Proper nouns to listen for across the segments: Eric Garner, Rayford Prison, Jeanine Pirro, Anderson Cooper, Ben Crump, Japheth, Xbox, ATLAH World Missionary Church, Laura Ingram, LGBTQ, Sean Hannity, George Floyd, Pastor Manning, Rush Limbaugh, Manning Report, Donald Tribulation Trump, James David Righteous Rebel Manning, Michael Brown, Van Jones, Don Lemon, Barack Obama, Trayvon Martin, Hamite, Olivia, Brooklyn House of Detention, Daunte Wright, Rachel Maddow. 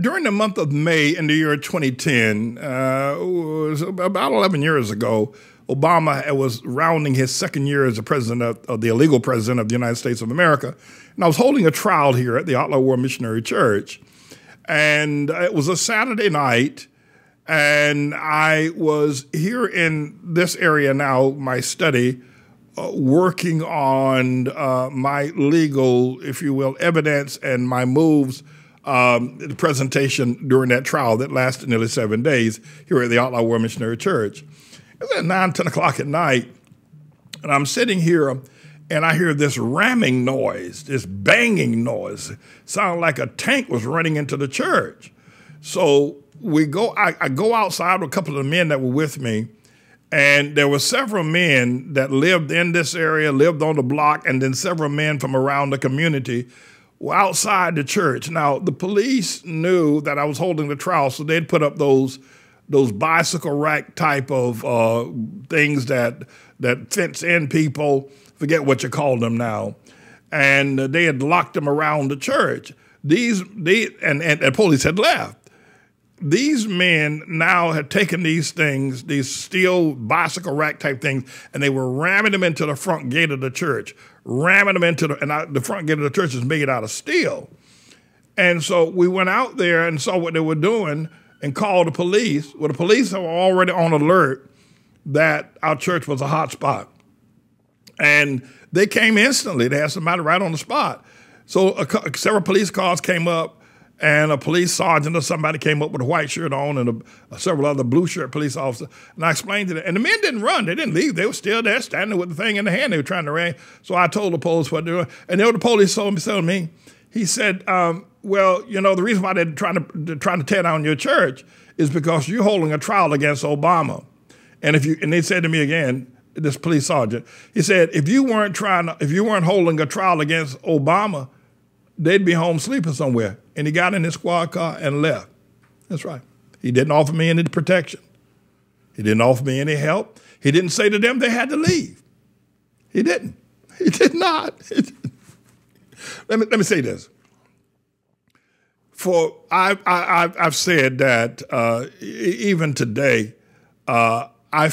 During the month of May in the year 2010, about 11 years ago, Obama was rounding his second year as the president of the illegal president of the United States of America. And I was holding a trial here at the ATLAH World Missionary Church. And it was a Saturday night. And I was here in this area now, my study, working on my legal, if you will, evidence and my moves, the presentation during that trial that lasted nearly 7 days here at the ATLAH World Missionary Church. It was at 9, 10 o'clock at night, and I'm sitting here, and I hear this ramming noise, this banging noise. It sounded like a tank was running into the church. So we go. I go outside with a couple of the men that were with me, and there were several men that lived in this area, lived on the block, and then several men from around the community were outside the church. Now, the police knew that I was holding the trial, so they'd put up those bicycle rack type of things that fence in people, forget what you call them now. And they had locked them around the church. And police had left. These men now had taken these things, these steel bicycle rack type things, and they were ramming them into the front gate of the church, ramming them into the front gate of the church is made out of steel. And so we went out there and saw what they were doing, and called the police. Well, the police were already on alert that our church was a hot spot. And they came instantly. They had somebody right on the spot. So several police cars came up, and a police sergeant or somebody came up with a white shirt on and several other blue shirt police officers. And I explained to them. And the men didn't run. They didn't leave. They were still there standing with the thing in the hand. They were trying to run. So I told the police what they were doing. And the police told me, he said, well, you know, the reason why they're trying to tear down your church is because you're holding a trial against Obama. And they said to me again, this police sergeant, he said, if you weren't holding a trial against Obama, they'd be home sleeping somewhere. And he got in his squad car and left. That's right. He didn't offer me any protection. He didn't offer me any help. He didn't say to them they had to leave. He didn't. He did not. Let me say this. For I've said that even today, I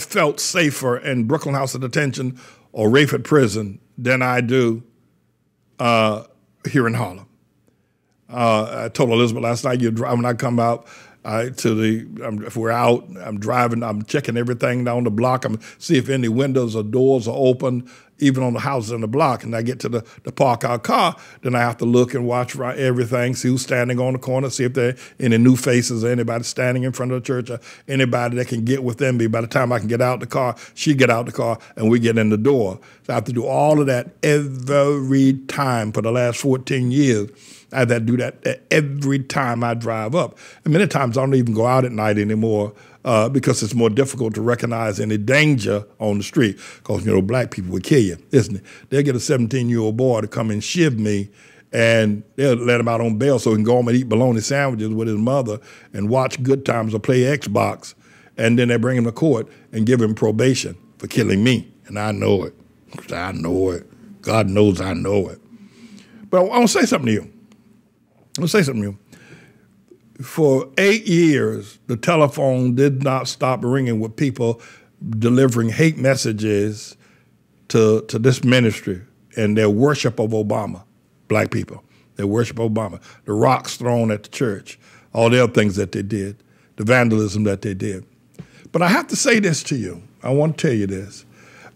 felt safer in Brooklyn House of Detention or Rayford Prison than I do here in Harlem. I told Elizabeth last night, when I come out if we're out, I'm driving, I'm checking everything down the block. I'm see if any windows or doors are open, even on the houses in the block, and I get to the park our car, then I have to look and watch everything, see who's standing on the corner, see if there are any new faces or anybody standing in front of the church or anybody that can get within me. By the time I can get out the car, she get out the car, and we get in the door. So I have to do all of that every time for the last 14 years. I have to do that every time I drive up. And many times I don't even go out at night anymore, because it's more difficult to recognize any danger on the street. Because, you know, black people would kill you, isn't it? They'll get a 17-year-old boy to come and shiv me, and they'll let him out on bail so he can go home and eat bologna sandwiches with his mother and watch Good Times or play Xbox. And then they bring him to court and give him probation for killing me. And I know it. I know it. God knows I know it. But I want to say something to you. I'm going to say something to you. For 8 years, the telephone did not stop ringing with people delivering hate messages to this ministry and their worship of Obama, black people. Their worship of Obama, the rocks thrown at the church, all the other things that they did, the vandalism that they did. But I have to say this to you. I want to tell you this,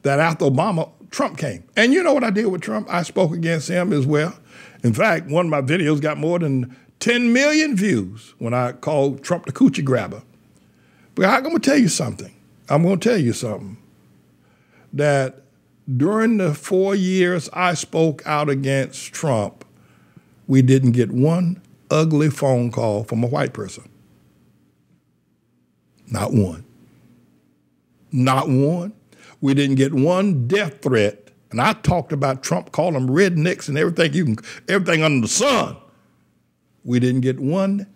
that after Obama, Trump came. And you know what I did with Trump? I spoke against him as well. In fact, one of my videos got more than 10 million views when I called Trump the coochie grabber. But I'm going to tell you something. I'm going to tell you something. That during the 4 years I spoke out against Trump, we didn't get one ugly phone call from a white person. Not one. Not one. We didn't get one death threat. And I talked about Trump, called them rednecks and everything under the sun. We didn't get one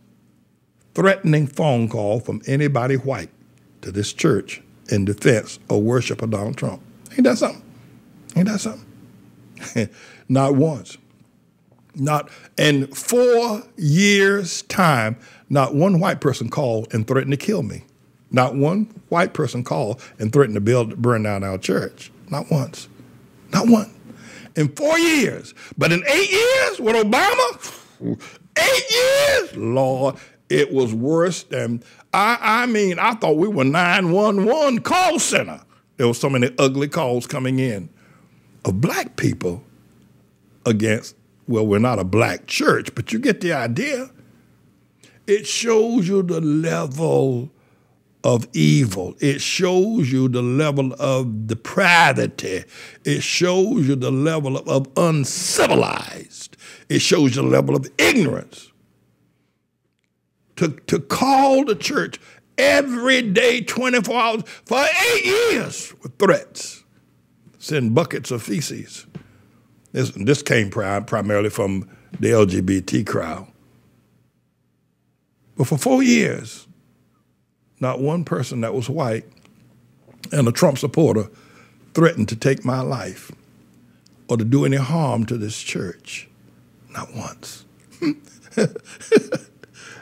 threatening phone call from anybody white to this church in defense or worship of Donald Trump. Ain't that something? Ain't that something? Not once. Not in 4 years' time, not one white person called and threatened to kill me. Not one white person called and threatened to burn down our church. Not once. Not one. In 4 years. But in 8 years with Obama, 8 years, Lord, it was worse than, I mean, I thought we were 911 call center. There were so many ugly calls coming in of black people against, well, we're not a black church, but you get the idea. It shows you the level of evil. It shows you the level of depravity. It shows you the level of uncivilized. It shows you the level of ignorance. To call the church every day, 24 hours, for 8 years with threats, send buckets of feces. This came primarily from the LGBT crowd. But for 4 years, not one person that was white and a Trump supporter threatened to take my life or to do any harm to this church. Not once.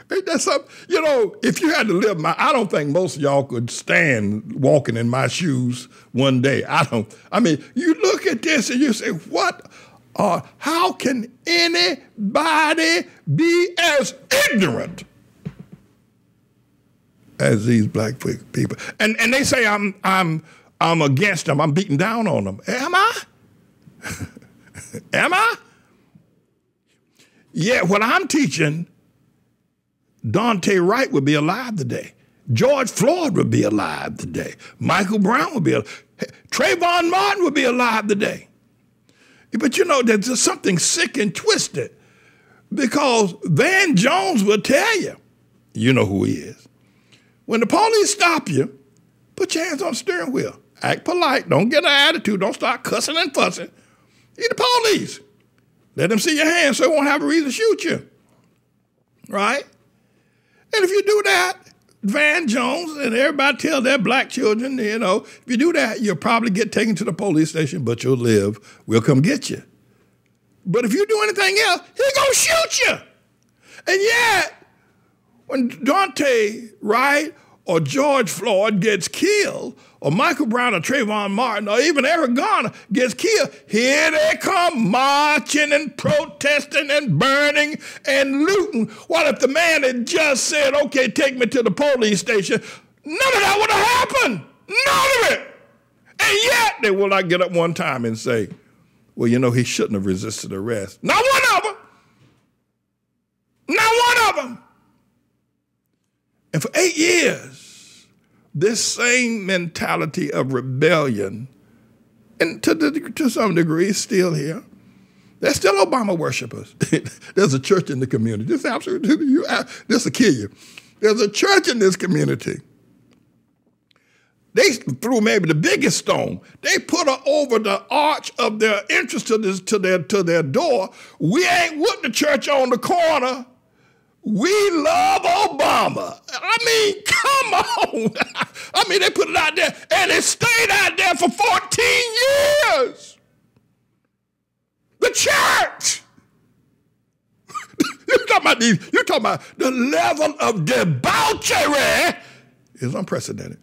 Ain't that something? You know, if you had to live my, I don't think most of y'all could stand walking in my shoes one day. I don't. I mean, you look at this and you say, what? How can anybody be as ignorant as these black people? And they say I'm against them. I'm beating down on them. Am I? Am I? Yeah, what I'm teaching. Daunte Wright would be alive today. George Floyd would be alive today. Michael Brown would be alive. Trayvon Martin would be alive today. But you know, there's just something sick and twisted because Van Jones will tell you, you know who he is. When the police stop you, put your hands on the steering wheel. Act polite. Don't get an attitude. Don't start cussing and fussing. You're the police. Let them see your hands so they won't have a reason to shoot you. Right? And if you do that, Van Jones and everybody tell their black children, you know, if you do that, you'll probably get taken to the police station, but you'll live. We'll come get you. But if you do anything else, he's going to shoot you. And yet, when Daunte Wright or George Floyd gets killed, or Michael Brown or Trayvon Martin, or even Eric Garner gets killed, here they come marching and protesting and burning and looting. What if the man had just said, okay, take me to the police station? None of that would have happened. None of it. And yet they will not get up one time and say, well, you know, he shouldn't have resisted arrest. Not one of them. Not one of them. And for 8 years, this same mentality of rebellion, and to some degree, is still here. There's still Obama worshipers. There's a church in the community. This absolutely, this will kill you. There's a church in this community. They threw maybe the biggest stone. They put her over the arch of their entrance to their door. We ain't with the church on the corner. We love Obama. I mean, come on. I mean, they put it out there, and it stayed out there for 14 years. The church. You're talking about the level of debauchery is unprecedented.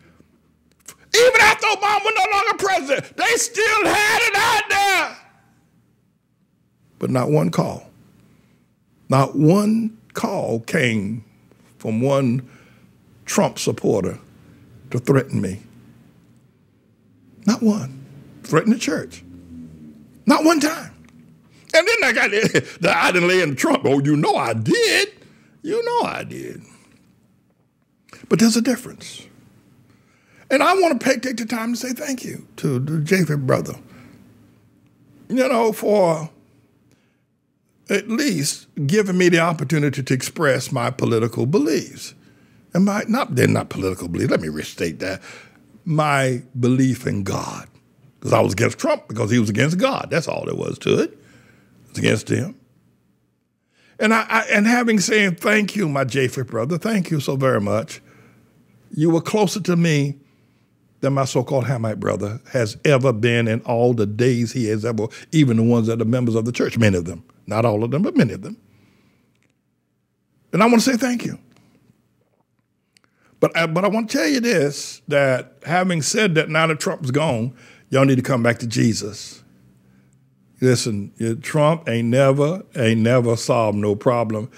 Even after Obama was no longer president, they still had it out there. But not one call. Not one call came from one Trump supporter to threaten me. Not one. Threaten the church. Not one time. And then I got it. I didn't lay in Trump. Oh, you know I did. You know I did. But there's a difference. And I want to take the time to say thank you to the Javid brother. You know, for at least giving me the opportunity to express my political beliefs. And they're not political beliefs, let me restate that. My belief in God. Because I was against Trump because he was against God. That's all there was to it. It was against him. And and having said thank you, my Japheth brother, thank you so very much. You were closer to me than my so-called Hamite brother has ever been in all the days he has ever, even the ones that are members of the church, many of them. Not all of them, but many of them. And I want to say thank you. But I want to tell you this, that having said that, now that Trump's gone, y'all need to come back to Jesus. Listen, Trump ain't never solved no problem.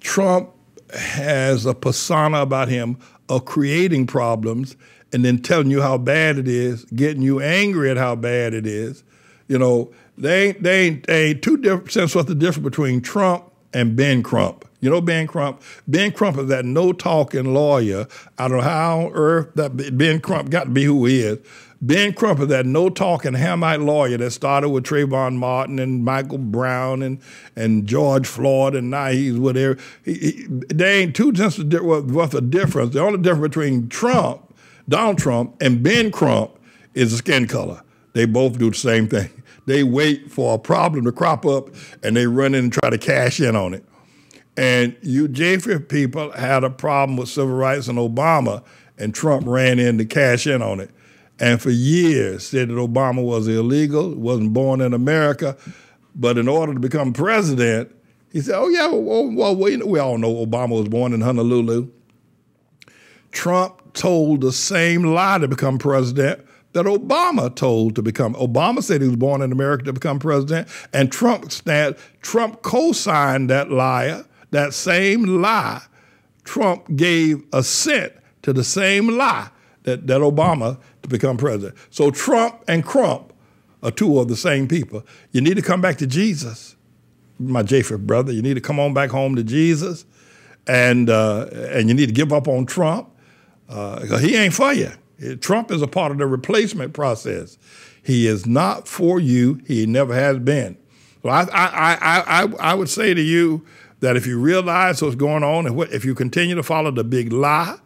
Trump has a persona about him of creating problems and then telling you how bad it is, getting you angry at how bad it is. You know, they ain't two different sense what's the difference between Trump and Ben Crump. You know Ben Crump? Ben Crump is that no-talking lawyer. I don't know how on earth that Ben Crump got to be who he is. Ben Crump is that no-talking Hamite lawyer that started with Trayvon Martin and Michael Brown and George Floyd, and now he's whatever. They ain't two cents worth of difference. The only difference between Trump, Donald Trump, and Ben Crump is the skin color. They both do the same thing. They wait for a problem to crop up, and they run in and try to cash in on it. And you JFK people had a problem with civil rights and Obama, and Trump ran in to cash in on it. And for years said that Obama was illegal, wasn't born in America. But in order to become president, he said, oh, yeah, well, we all know Obama was born in Honolulu. Trump told the same lie to become president that Obama told to become. Obama said he was born in America to become president. And Trump co-signed that lie, that same lie. Trump gave assent to the same lie that Obama to become president. So Trump and Crump are two of the same people. You need to come back to Jesus, my Japheth brother. You need to come on back home to Jesus, and you need to give up on Trump. He ain't for you. Trump is a part of the replacement process. He is not for you. He never has been. So I would say to you that if you realize what's going on and if you continue to follow the big lie,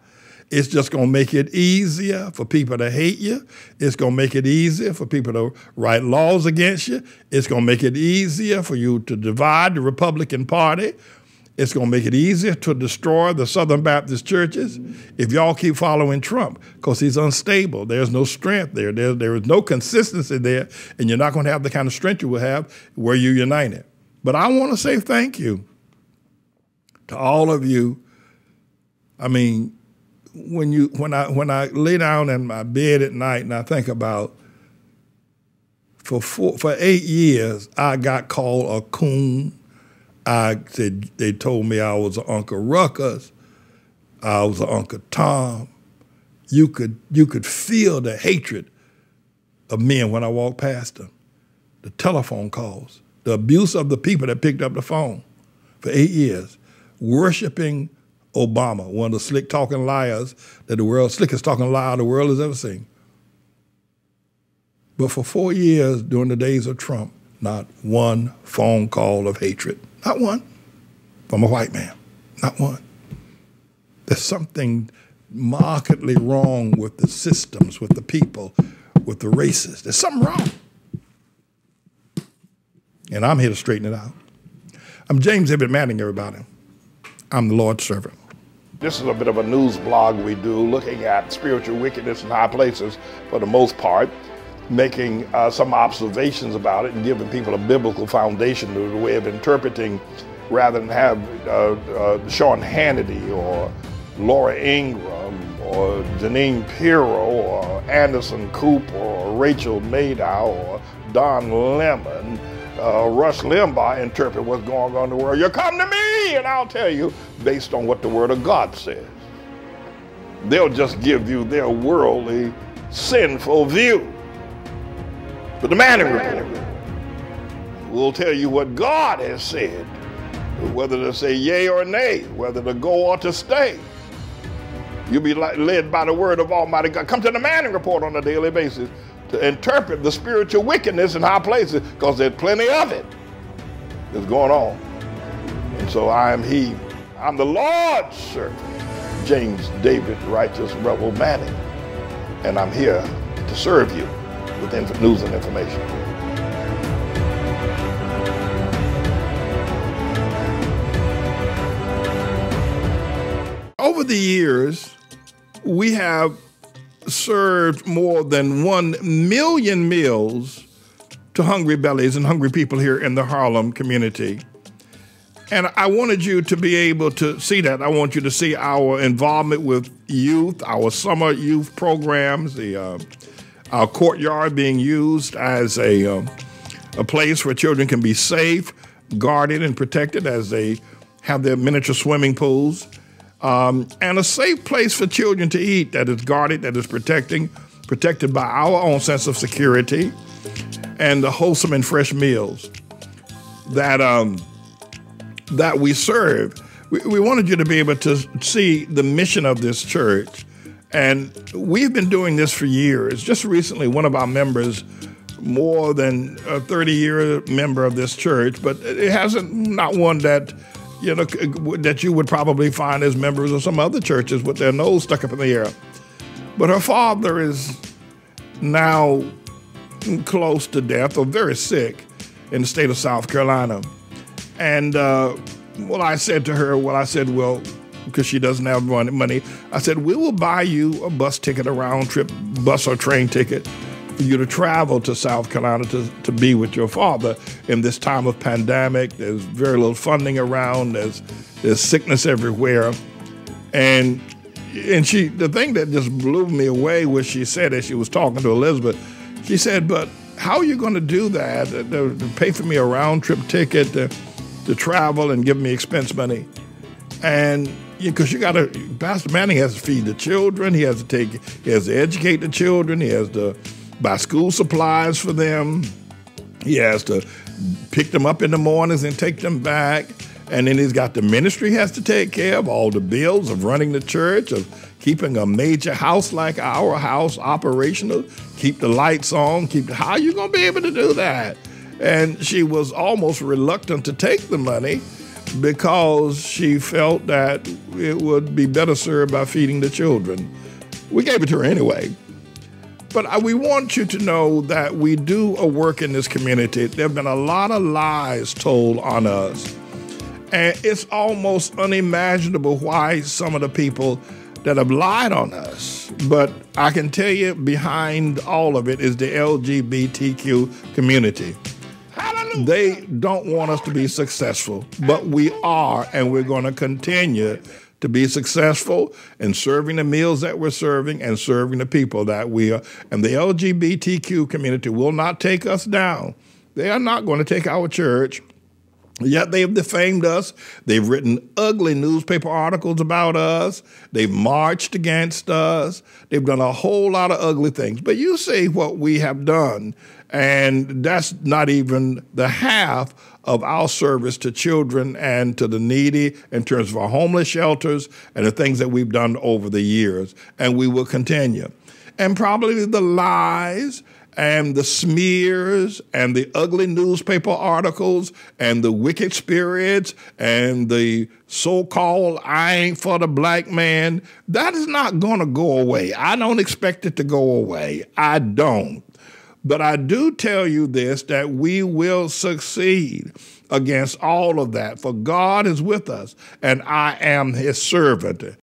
it's just going to make it easier for people to hate you. It's going to make it easier for people to write laws against you. It's going to make it easier for you to divide the Republican Party. It's going to make it easier to destroy the Southern Baptist churches if y'all keep following Trump, because he's unstable. There's no strength there. There is no consistency there, and you're not going to have the kind of strength you will have where you unite it. But I want to say thank you to all of you. I mean, when I lay down in my bed at night and I think about for 8 years I got called a coon. I said they told me I was an Uncle Ruckus. I was an Uncle Tom. You could feel the hatred of men when I walked past them. The telephone calls, the abuse of the people that picked up the phone for 8 years, worshiping Obama, one of the slick-talking liars that the world, slickest-talking liar the world has ever seen. But for 4 years during the days of Trump, not one phone call of hatred. Not one. From a white man. Not one. There's something markedly wrong with the systems, with the people, with the races. There's something wrong. And I'm here to straighten it out. I'm James David Manning, everybody. I'm the Lord's servant. This is a bit of a news blog we do, looking at spiritual wickedness in high places for the most part, making some observations about it and giving people a biblical foundation to the way of interpreting, rather than have Sean Hannity or Laura Ingram or Jeanine Pirro or Anderson Cooper or Rachel Maddow or Don Lemon, Rush Limbaugh interpret what's going on in the world. You come to me and I'll tell you based on what the Word of God says. They'll just give you their worldly, sinful view. But the Manning Report will tell you what God has said, whether to say yea or nay, whether to go or to stay. You'll be led by the Word of Almighty God. Come to the Manning Report on a daily basis to interpret the spiritual wickedness in high places, because there's plenty of it that's going on. And so I am he. I'm the Lord's servant, James David Righteous Rebel Manning, and I'm here to serve you with news and information. Over the years, we have served more than 1 million meals to hungry bellies and hungry people here in the Harlem community. And I wanted you to be able to see that. I want you to see our involvement with youth, our summer youth programs, our courtyard being used as a place where children can be safe, guarded, and protected as they have their miniature swimming pools, and a safe place for children to eat that is guarded, that is protected by our own sense of security, and the wholesome and fresh meals that that we serve. We wanted you to be able to see the mission of this church, and we've been doing this for years. Just recently, one of our members, more than a 30-year member of this church, but it hasn't, not one that you know that you would probably find as members of some other churches with their nose stuck up in the air. But her father is now close to death or very sick in the state of South Carolina. And well, I said to her, well, I said, well, because she doesn't have money, I said, we will buy you a bus ticket, a round trip bus or train ticket for you to travel to South Carolina to be with your father in this time of pandemic. There's very little funding around. There's sickness everywhere. And she, the thing that just blew me away was she said, as she was talking to Elizabeth, she said, but how are you going to do that, to pay for me a round-trip ticket, to travel and give me expense money? And because you got to, Pastor Manning has to feed the children, he has to educate the children, he has to buy school supplies for them, he has to pick them up in the mornings and take them back. And then he's got the ministry he has to take care of, all the bills of running the church, of keeping a major house like our house operational, keep the lights on, keep the, how are you going to be able to do that? And she was almost reluctant to take the money because she felt that it would be better served by feeding the children. We gave it to her anyway. But we want you to know that we do a work in this community. There have been a lot of lies told on us. And it's almost unimaginable why some of the people that have lied on us. But I can tell you, behind all of it is the LGBTQ community. Hallelujah. They don't want us to be successful, but we are, and we're going to continue to be successful in serving the meals that we're serving and serving the people that we are. And the LGBTQ community will not take us down. They are not going to take our church. Yet they've defamed us. They've written ugly newspaper articles about us. They've marched against us. They've done a whole lot of ugly things. But you see what we have done, and that's not even the half of our service to children and to the needy in terms of our homeless shelters and the things that we've done over the years, and we will continue. And probably the lies and the smears and the ugly newspaper articles and the wicked spirits and the so-called I ain't for the black man, that is not going to go away. I don't expect it to go away. I don't. But I do tell you this, that we will succeed against all of that, for God is with us, and I am his servant.